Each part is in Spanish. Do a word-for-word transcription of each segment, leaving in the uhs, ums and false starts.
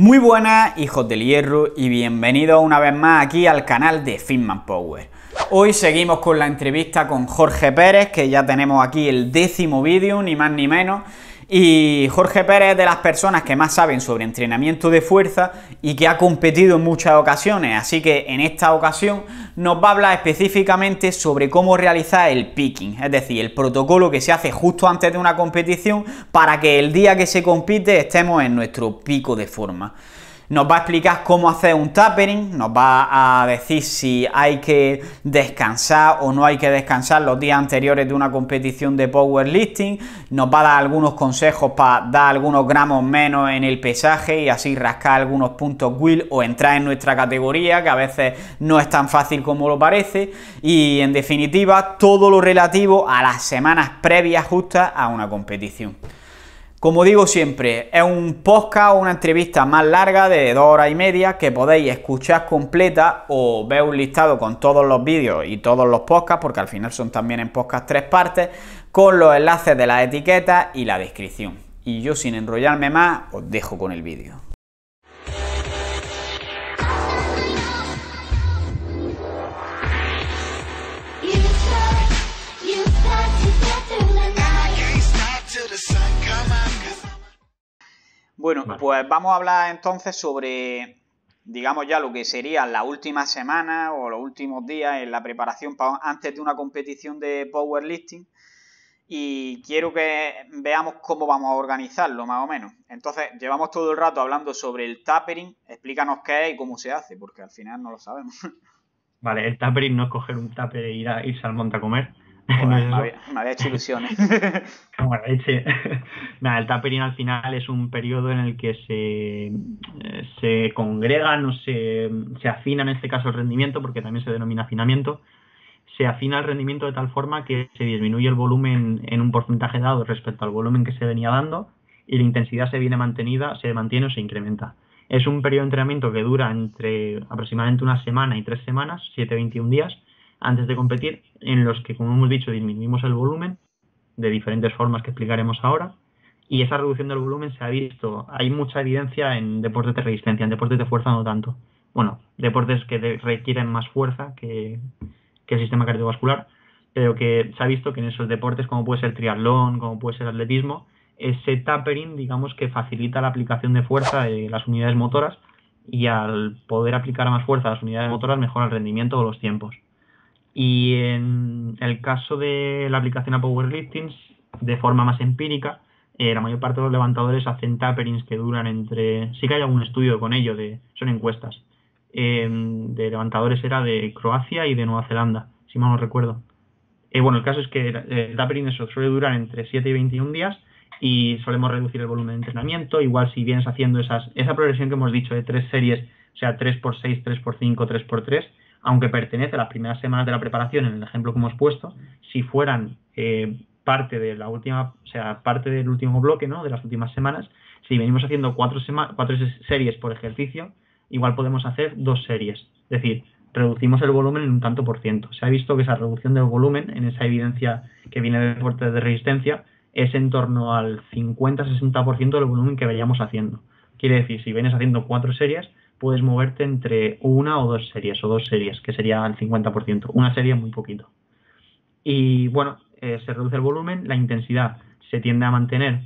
Muy buenas, hijos del hierro, y bienvenidos una vez más aquí al canal de Fitman Power. Hoy seguimos con la entrevista con Jorge Pérez, que ya tenemos aquí el décimo vídeo, ni más ni menos. Y Jorge Pérez es de las personas que más saben sobre entrenamiento de fuerza y que ha competido en muchas ocasiones, así que en esta ocasión nos va a hablar específicamente sobre cómo realizar el peaking, es decir, el protocolo que se hace justo antes de una competición para que el día que se compite estemos en nuestro pico de forma. Nos va a explicar cómo hacer un tapering, nos va a decir si hay que descansar o no hay que descansar los días anteriores de una competición de powerlifting, nos va a dar algunos consejos para dar algunos gramos menos en el pesaje y así rascar algunos puntos W I L o entrar en nuestra categoría, que a veces no es tan fácil como lo parece, y en definitiva todo lo relativo a las semanas previas justas a una competición. Como digo siempre, es un podcast o una entrevista más larga de dos horas y media que podéis escuchar completa o ver un listado con todos los vídeos y todos los podcasts, porque al final son también en podcast tres partes, con los enlaces de las etiquetas y la descripción. Y yo, sin enrollarme más, os dejo con el vídeo. Bueno, vale. Pues vamos a hablar entonces sobre, digamos ya, lo que sería la última semana o los últimos días en la preparación para, antes de una competición de powerlifting, y quiero que veamos cómo vamos a organizarlo más o menos. Entonces, llevamos todo el rato hablando sobre el tapering. Explícanos qué es y cómo se hace, porque al final no lo sabemos. Vale, el tapering no es coger un tupper e ir a, irse al monte a comer. Joder, no me, había, me había hecho ilusiones. Bueno, eche. Nada, el tapering al final es un periodo en el que se, se congregan o se, se afina, en este caso el rendimiento, porque también se denomina afinamiento, se afina el rendimiento de tal forma que se disminuye el volumen en un porcentaje dado respecto al volumen que se venía dando y la intensidad se viene mantenida, se mantiene o se incrementa. Es un periodo de entrenamiento que dura entre aproximadamente una semana y tres semanas, siete a veintiún días, antes de competir, en los que, como hemos dicho, disminuimos el volumen de diferentes formas que explicaremos ahora, y esa reducción del volumen se ha visto, hay mucha evidencia en deportes de resistencia, en deportes de fuerza no tanto, bueno, deportes que requieren más fuerza que, que el sistema cardiovascular, pero que se ha visto que en esos deportes, como puede ser triatlón, como puede ser atletismo, ese tapering, digamos, que facilita la aplicación de fuerza de las unidades motoras, y al poder aplicar más fuerza a las unidades motoras mejora el rendimiento o los tiempos. Y en el caso de la aplicación a powerlifting, de forma más empírica, eh, la mayor parte de los levantadores hacen taperings que duran entre... Sí que hay algún estudio con ello, de son encuestas. Eh, de levantadores era de Croacia y de Nueva Zelanda, si mal no recuerdo. Eh, bueno, el caso es que el tapering eso, suele durar entre siete y veintiún días y solemos reducir el volumen de entrenamiento. Igual si vienes haciendo esas esa progresión que hemos dicho de tres series, o sea, tres por seis, tres por cinco, tres por tres... aunque pertenece a las primeras semanas de la preparación, en el ejemplo que hemos puesto, si fueran eh, parte de la última, o sea, parte del último bloque, ¿no? De las últimas semanas, si venimos haciendo cuatro, cuatro series por ejercicio, igual podemos hacer dos series. Es decir, reducimos el volumen en un tanto por ciento. Se ha visto que esa reducción del volumen, en esa evidencia que viene de deportes de resistencia, es en torno al cincuenta a sesenta por ciento del volumen que vayamos haciendo. Quiere decir, si vienes haciendo cuatro series, puedes moverte entre una o dos series, o dos series, que sería el cincuenta por ciento. Una serie es muy poquito. Y bueno, eh, se reduce el volumen, la intensidad se tiende a mantener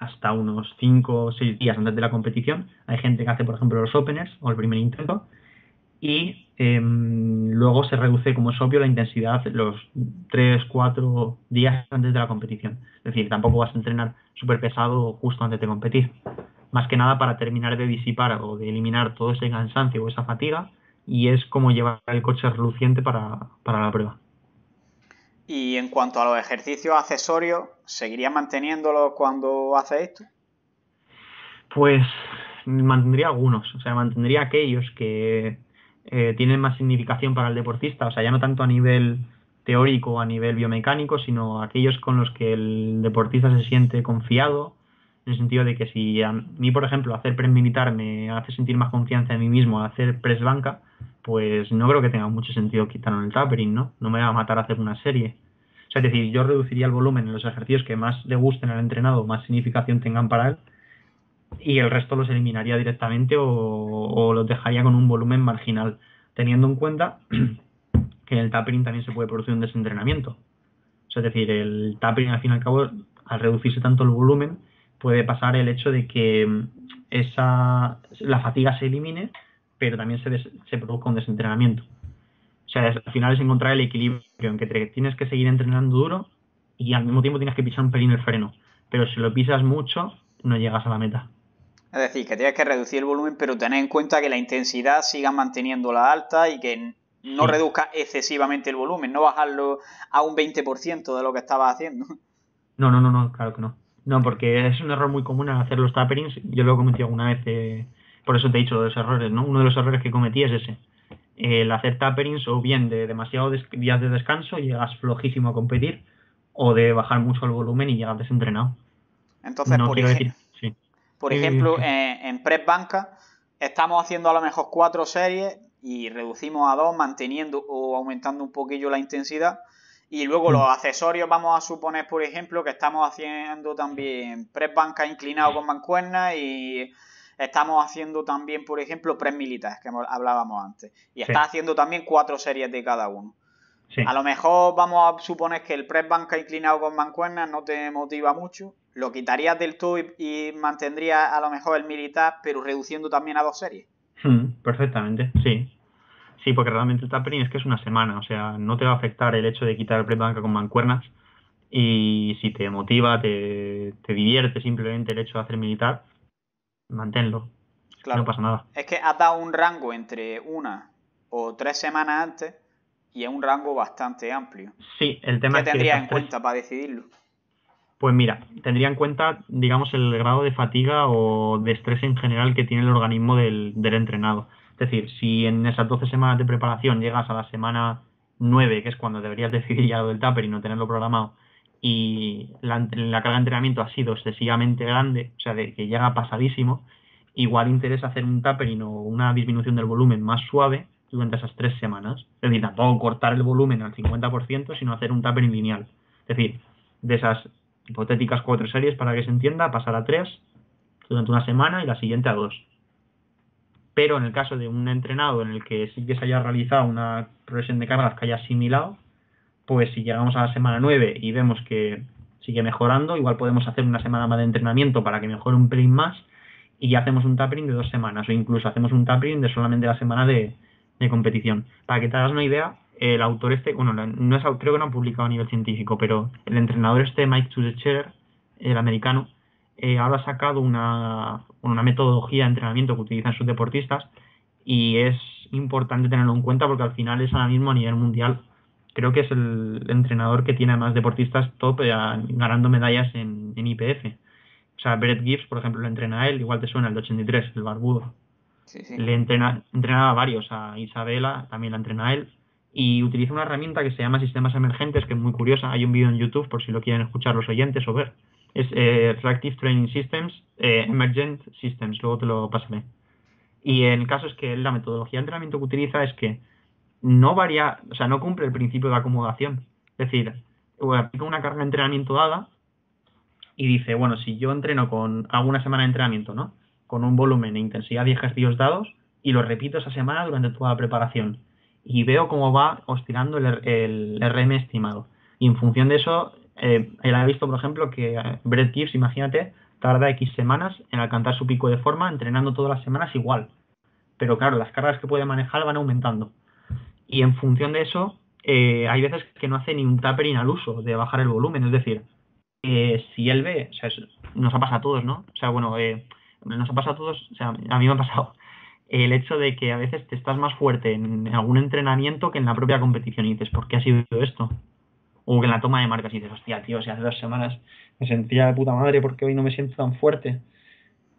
hasta unos cinco o seis días antes de la competición. Hay gente que hace, por ejemplo, los openers o el primer intento. Y eh, luego se reduce, como es obvio, la intensidad los tres cuatro días antes de la competición. Es decir, tampoco vas a entrenar súper pesado justo antes de competir. Más que nada para terminar de disipar o de eliminar todo ese cansancio o esa fatiga, y es como llevar el coche reluciente para, para la prueba. Y en cuanto a los ejercicios accesorios, ¿seguirías manteniéndolos cuando haces esto? Pues mantendría algunos, o sea, mantendría aquellos que eh, tienen más significación para el deportista, o sea, ya no tanto a nivel teórico o a nivel biomecánico, sino aquellos con los que el deportista se siente confiado, en el sentido de que si a mí, por ejemplo, hacer press militar me hace sentir más confianza en mí mismo, hacer press banca, pues no creo que tenga mucho sentido quitarlo en el tapering, ¿no? No me va a matar a hacer una serie. O sea, es decir, yo reduciría el volumen en los ejercicios que más le gusten al entrenado, más significación tengan para él, y el resto los eliminaría directamente o, o los dejaría con un volumen marginal, teniendo en cuenta que en el tapering también se puede producir un desentrenamiento. Es decir, el tapering al fin y al cabo, al reducirse tanto el volumen, puede pasar el hecho de que esa, la fatiga se elimine, pero también se, des, se produzca un desentrenamiento. O sea, al final es encontrar el equilibrio en que te, tienes que seguir entrenando duro y al mismo tiempo tienes que pisar un pelín el freno, pero si lo pisas mucho no llegas a la meta. Es decir, que tienes que reducir el volumen, pero tener en cuenta que la intensidad siga manteniéndola alta y que no sí. reduzca excesivamente el volumen, no bajarlo a un veinte por ciento de lo que estabas haciendo. No, no, no, no, claro que no. No, porque es un error muy común al hacer los taperings. Yo lo he cometido alguna vez, eh, por eso te he dicho los errores, ¿no? Uno de los errores que cometí es ese. El hacer taperings o bien de demasiados días de descanso y llegas flojísimo a competir, o de bajar mucho el volumen y llegas desentrenado. Entonces, no por quiero decir... Sí. Por ejemplo, sí. en, en press banca estamos haciendo a lo mejor cuatro series y reducimos a dos manteniendo o aumentando un poquillo la intensidad. Y luego sí. los accesorios, vamos a suponer, por ejemplo, que estamos haciendo también press banca inclinado sí. con mancuernas y estamos haciendo también, por ejemplo, press militares, que hablábamos antes. Y está sí. haciendo también cuatro series de cada uno. Sí. A lo mejor vamos a suponer que el press banca inclinado con mancuernas no te motiva mucho. Lo quitarías del todo y, y mantendrías a lo mejor el militar, pero reduciendo también a dos series. Mm, perfectamente, sí. Sí, porque realmente el tapering es que es una semana. O sea, no te va a afectar el hecho de quitar el prep banca con mancuernas. Y si te motiva, te, te divierte simplemente el hecho de hacer militar, manténlo. Claro. No pasa nada. Es que has dado un rango entre una o tres semanas antes y es un rango bastante amplio. Sí, el tema es que... ¿Qué tendrías en cuenta para decidirlo? Pues mira, tendría en cuenta, digamos, el grado de fatiga o de estrés en general que tiene el organismo del, del entrenado. Es decir, si en esas doce semanas de preparación llegas a la semana nueve, que es cuando deberías decidir ya lo del taper y no tenerlo programado, y la, la carga de entrenamiento ha sido excesivamente grande, o sea, de, que llega pasadísimo, igual interesa hacer un tapering o una disminución del volumen más suave durante esas tres semanas. Es decir, tampoco cortar el volumen al cincuenta por ciento, sino hacer un tapering lineal. Es decir, de esas... hipotéticas cuatro series, para que se entienda, pasar a tres durante una semana y la siguiente a dos. Pero en el caso de un entrenado en el que sí que se haya realizado una progresión de cargas que haya asimilado, pues si llegamos a la semana nueve y vemos que sigue mejorando, igual podemos hacer una semana más de entrenamiento para que mejore un pelín más y hacemos un tapering de dos semanas o incluso hacemos un tapering de solamente la semana de, de competición. Para que te hagas una idea, el autor este, bueno, no es, creo que no han publicado a nivel científico, pero el entrenador este, Mike Tudorcher, el americano, eh, ahora ha sacado una, una metodología de entrenamiento que utilizan sus deportistas y es importante tenerlo en cuenta porque al final es ahora mismo a nivel mundial. Creo que es el entrenador que tiene más deportistas top eh, ganando medallas en, en I P F. O sea, Brett Gibbs, por ejemplo, lo entrena a él, igual te suena, el de ochenta y tres, el barbudo. Sí, sí. Le entrena, entrenaba a varios, a Isabela también la entrena a él. Y utiliza una herramienta que se llama Sistemas Emergentes, que es muy curiosa. Hay un vídeo en YouTube por si lo quieren escuchar los oyentes o ver. Es eh, Reactive Training Systems, eh, Emergent Systems, luego te lo pasaré. Y el caso es que la metodología de entrenamiento que utiliza es que no varía, o sea, no cumple el principio de acomodación. Es decir, aplica una carga de entrenamiento dada y dice, bueno, si yo entreno con alguna semana de entrenamiento, ¿no? Con un volumen e intensidad de ejercicios dados y lo repito esa semana durante toda la preparación. Y veo cómo va oscilando el, el R M estimado. Y en función de eso, eh, él ha visto, por ejemplo, que Brett Gibbs, imagínate, tarda X semanas en alcanzar su pico de forma, entrenando todas las semanas igual. Pero claro, las cargas que puede manejar van aumentando. Y en función de eso, eh, hay veces que no hace ni un tapering al uso de bajar el volumen. Es decir, eh, si él ve, o sea, nos ha pasado a todos, ¿no? O sea, bueno, eh, nos ha pasado a todos, o sea, a mí me ha pasado. El hecho de que a veces te estás más fuerte en algún entrenamiento que en la propia competición y dices, ¿por qué ha sido esto? O que en la toma de marcas y dices, hostia, tío, si hace dos semanas me sentía de puta madre, ¿por qué hoy no me siento tan fuerte?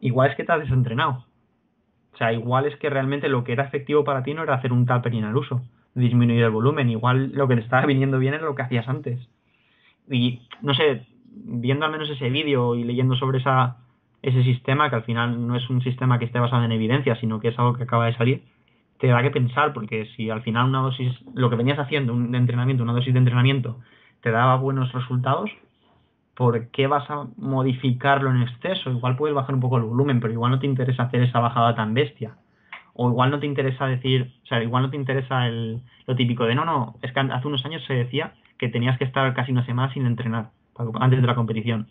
Igual es que te has desentrenado. O sea, igual es que realmente lo que era efectivo para ti no era hacer un tapering al uso, disminuir el volumen. Igual lo que te estaba viniendo bien era lo que hacías antes. Y, no sé, viendo al menos ese vídeo y leyendo sobre esa... ese sistema, que al final no es un sistema que esté basado en evidencia, sino que es algo que acaba de salir, te da que pensar, porque si al final una dosis, lo que venías haciendo, un entrenamiento, una dosis de entrenamiento, te daba buenos resultados, ¿por qué vas a modificarlo en exceso? Igual puedes bajar un poco el volumen, pero igual no te interesa hacer esa bajada tan bestia. O igual no te interesa decir, o sea, igual no te interesa el, lo típico de no, no, es que hace unos años se decía que tenías que estar casi una semana sin entrenar antes de la competición.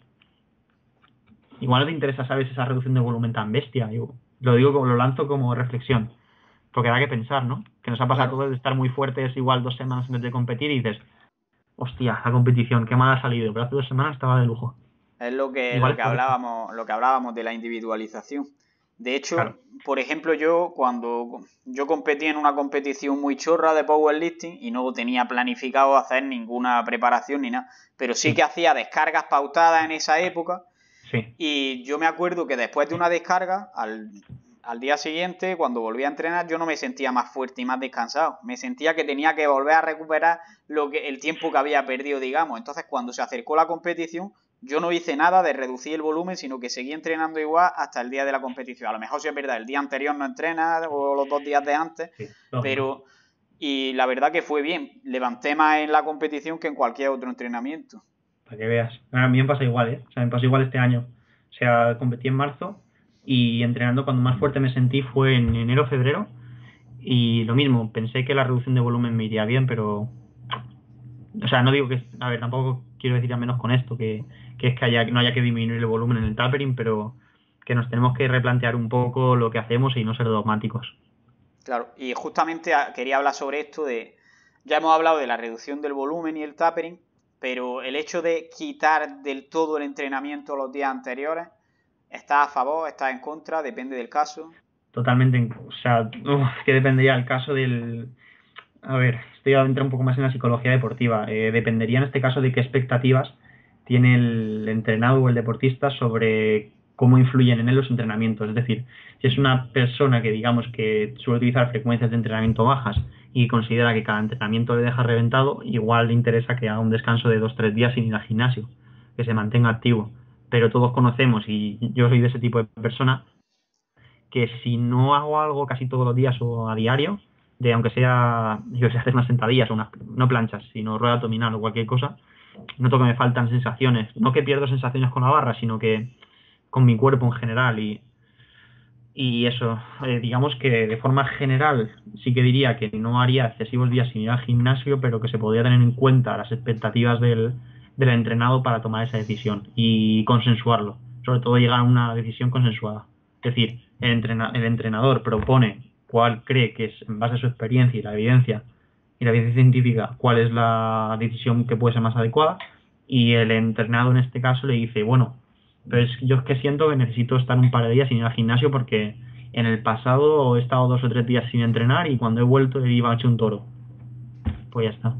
Igual no te interesa, ¿sabes?, esa reducción de volumen tan bestia. Yo lo digo, como lo lanzo como reflexión, porque da que pensar, ¿no? Que nos ha pasado todo de estar muy fuertes igual dos semanas antes de competir y dices, hostia, la competición, qué mal ha salido, pero hace dos semanas estaba de lujo. Es lo que, igual lo que hablábamos, lo que hablábamos de la individualización. De hecho, claro, por ejemplo, yo cuando yo competí en una competición muy chorra de powerlifting y no tenía planificado hacer ninguna preparación ni nada, pero sí, sí. que hacía descargas pautadas en esa época. Sí. Y yo me acuerdo que después de una descarga, al, al día siguiente, cuando volví a entrenar, yo no me sentía más fuerte y más descansado. Me sentía que tenía que volver a recuperar lo que el tiempo que había perdido, digamos. Entonces, cuando se acercó la competición, yo no hice nada de reducir el volumen, sino que seguí entrenando igual hasta el día de la competición. A lo mejor, si es verdad, el día anterior no entrenas o los dos días de antes, sí, pero... Y la verdad que fue bien. Levanté más en la competición que en cualquier otro entrenamiento. Para que veas. A mí me pasa igual, ¿eh? O sea, me pasa igual este año. O sea, competí en marzo y entrenando cuando más fuerte me sentí fue en enero, febrero. Y lo mismo, pensé que la reducción de volumen me iría bien, pero... O sea, no digo que... A ver, tampoco quiero decir al menos con esto que... que es que haya, no haya que disminuir el volumen en el tapering, pero que nos tenemos que replantear un poco lo que hacemos y no ser dogmáticos. Claro, y justamente quería hablar sobre esto de... Ya hemos hablado de la reducción del volumen y el tapering, pero el hecho de quitar del todo el entrenamiento los días anteriores, ¿estás a favor, estás en contra? Depende del caso. Totalmente, o sea, uf, que dependería el caso del... A ver, estoy adentro un poco más en la psicología deportiva. Eh, dependería en este caso de qué expectativas tiene el entrenado o el deportista sobre cómo influyen en él los entrenamientos. Es decir, si es una persona que, digamos, que suele utilizar frecuencias de entrenamiento bajas y considera que cada entrenamiento le deja reventado, igual le interesa que haga un descanso de dos o tres días sin ir al gimnasio, que se mantenga activo. Pero todos conocemos, y yo soy de ese tipo de persona, que si no hago algo casi todos los días o a diario, de aunque sea, yo sé, hacer unas sentadillas o unas, no planchas, sino rueda abdominal o cualquier cosa, noto que me faltan sensaciones, no que pierdo sensaciones con la barra, sino que con mi cuerpo en general y, y eso, eh, digamos que de forma general sí que diría que no haría excesivos días sin ir al gimnasio, pero que se podría tener en cuenta las expectativas del, del entrenado para tomar esa decisión y consensuarlo, sobre todo llegar a una decisión consensuada. Es decir, el, entrena, el entrenador propone cuál cree que es, en base a su experiencia y la evidencia y la evidencia científica, cuál es la decisión que puede ser más adecuada, y el entrenado en este caso le dice, bueno, pues yo es que siento que necesito estar un par de días sin ir al gimnasio porque en el pasado he estado dos o tres días sin entrenar y cuando he vuelto iba hecho un toro. Pues ya está.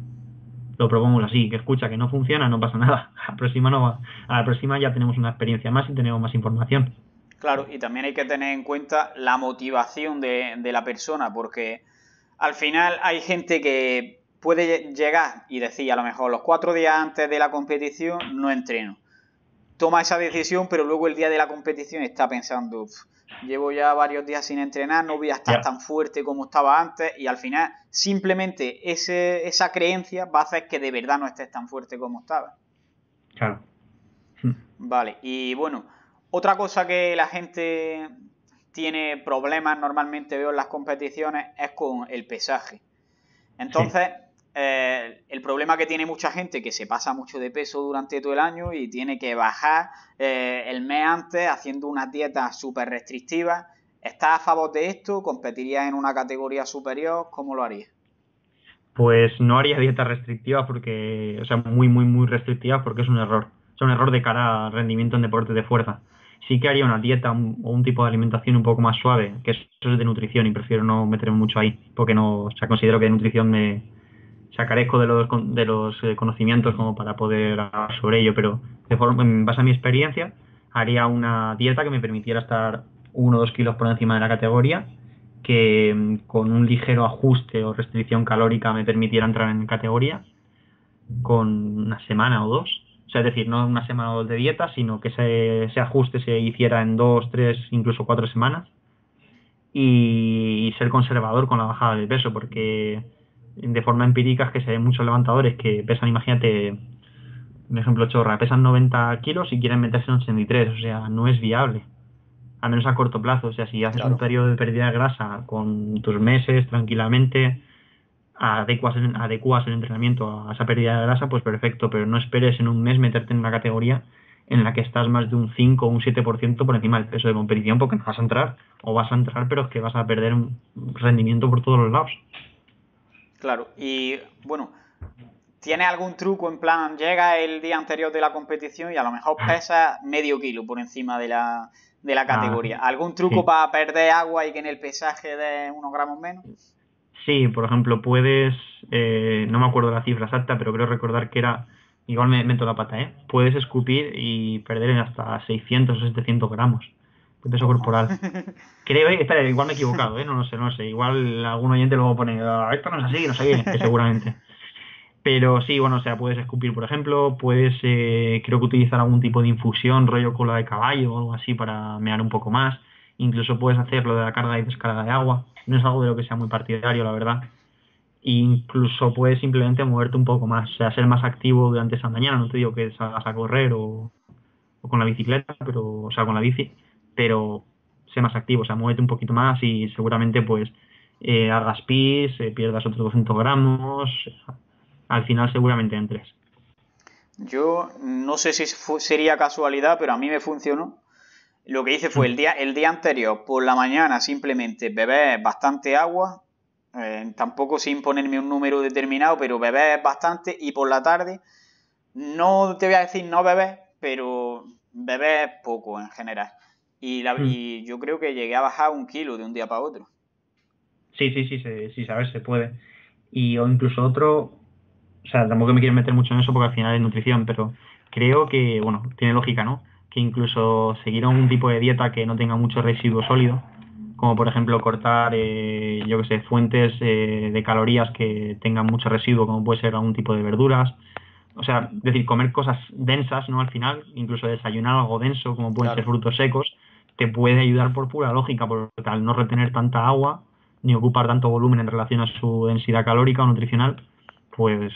Lo propongo así, que escucha, que no funciona, no pasa nada. A la próxima, no va. A la próxima ya tenemos una experiencia más y tenemos más información. Claro, y también hay que tener en cuenta la motivación de, de la persona, porque... Al final hay gente que puede llegar y decir, a lo mejor los cuatro días antes de la competición no entreno. Toma esa decisión, pero luego el día de la competición está pensando, llevo ya varios días sin entrenar, no voy a estar tan fuerte como estaba antes, y al final simplemente ese, esa creencia va a hacer que de verdad no estés tan fuerte como estabas. Claro. Vale, y bueno, otra cosa que la gente... tiene problemas, normalmente veo en las competiciones, es con el pesaje. Entonces, sí. eh, el problema que tiene mucha gente, que se pasa mucho de peso durante todo el año y tiene que bajar eh, el mes antes haciendo unas dietas súper restrictivas. ¿Estás a favor de esto? ¿Competirías en una categoría superior? ¿Cómo lo harías? Pues no haría dietas restrictivas porque, o sea, muy, muy, muy restrictivas porque es un error. Es un error de cara al rendimiento en deportes de fuerza. Sí que haría una dieta o un, un tipo de alimentación un poco más suave, que eso es de nutrición y prefiero no meterme mucho ahí, porque no, o sea, considero que de nutrición me o sea, carezco de los, de los conocimientos como para poder hablar sobre ello, pero de forma, en base a mi experiencia haría una dieta que me permitiera estar uno o dos kilos por encima de la categoría, que con un ligero ajuste o restricción calórica me permitiera entrar en categoría con una semana o dos. O sea, es decir, no una semana o dos de dieta, sino que ese, ese ajuste se hiciera en dos, tres, incluso cuatro semanas. Y, y ser conservador con la bajada del peso, porque de forma empírica es que se ven muchos levantadores que pesan, imagínate, un ejemplo chorra, pesan noventa kilos y quieren meterse en ochenta y tres, o sea, no es viable, al menos a corto plazo. O sea, si haces claro. un periodo de pérdida de grasa con tus meses tranquilamente, adecuas, adecuas el entrenamiento a esa pérdida de grasa, pues perfecto, pero no esperes en un mes meterte en una categoría en la que estás más de un cinco o un siete por ciento por encima del peso de competición, porque no vas a entrar, o vas a entrar, pero es que vas a perder un rendimiento por todos los lados. Claro, y bueno, ¿tienes algún truco en plan, llega el día anterior de la competición y a lo mejor pesas medio kilo por encima de la, de la categoría? Ah, ¿algún truco sí. para perder agua y que en el pesaje de unos gramos menos? Sí, por ejemplo, puedes, eh, no me acuerdo la cifra exacta, pero creo recordar que era... Igual me meto la pata, ¿eh? Puedes escupir y perder en hasta seiscientos o setecientos gramos de peso corporal. Creo, eh, espera, igual me he equivocado, ¿eh? No lo sé, no lo sé. Igual algún oyente luego pone, ah, esto no es así, no sé qué, seguramente. Pero sí, bueno, o sea, puedes escupir, por ejemplo, puedes, eh, creo que utilizar algún tipo de infusión, rollo cola de caballo o algo así para mear un poco más. Incluso puedes hacer lo de la carga y descarga de agua. No es algo de lo que sea muy partidario, la verdad. Incluso puedes simplemente moverte un poco más, o sea, ser más activo durante esa mañana. No te digo que salgas a correr o, o con la bicicleta, pero, o sea, con la bici, pero sé más activo, o sea, muévete un poquito más y seguramente pues eh, hagas pis, eh, pierdas otros doscientos gramos, al final seguramente entres. Yo no sé si sería casualidad, pero a mí me funcionó. Lo que hice fue el día, el día anterior, por la mañana simplemente beber bastante agua. Eh, tampoco sin ponerme un número determinado, pero bebés bastante, y por la tarde, no te voy a decir no bebés, pero bebés poco en general. Y, la, mm. y yo creo que llegué a bajar un kilo de un día para otro. Sí, sí, sí, sí, sí, a ver, se puede. Y o incluso otro, o sea, tampoco me quiero meter mucho en eso porque al final es nutrición, pero creo que, bueno, tiene lógica, ¿no? Que incluso seguir un tipo de dieta que no tenga mucho residuo sólido, como por ejemplo cortar, eh, yo que sé, fuentes eh, de calorías que tengan mucho residuo, como puede ser algún tipo de verduras. O sea, es decir, comer cosas densas, ¿no? Al final, incluso desayunar algo denso, como pueden claro. ser frutos secos, te puede ayudar por pura lógica, porque al no retener tanta agua, ni ocupar tanto volumen en relación a su densidad calórica o nutricional, pues,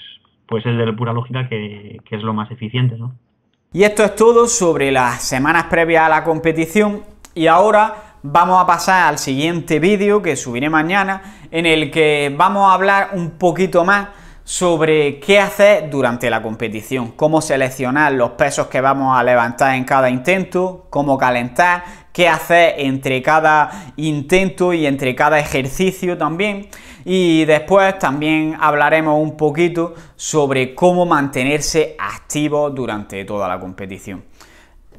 pues es de pura lógica que, que es lo más eficiente, ¿no? Y esto es todo sobre las semanas previas a la competición, y ahora... vamos a pasar al siguiente vídeo que subiré mañana, en el que vamos a hablar un poquito más sobre qué hacer durante la competición, cómo seleccionar los pesos que vamos a levantar en cada intento, cómo calentar, qué hacer entre cada intento y entre cada ejercicio también. Y después también hablaremos un poquito sobre cómo mantenerse activo durante toda la competición.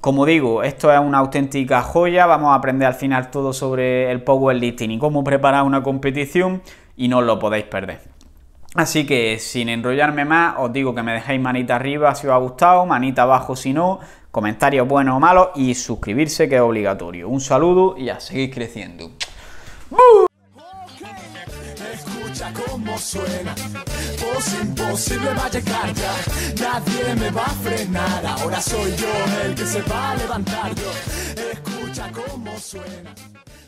Como digo, esto es una auténtica joya, vamos a aprender al final todo sobre el powerlifting y cómo preparar una competición, y no os lo podéis perder. Así que sin enrollarme más, os digo que me dejéis manita arriba si os ha gustado, manita abajo si no, comentarios buenos o malos, y suscribirse, que es obligatorio. Un saludo y a seguir creciendo. ¡Bú! Escucha cómo suena, voz imposible va a llegar ya, nadie me va a frenar, ahora soy yo el que se va a levantar, yo, escucha cómo suena.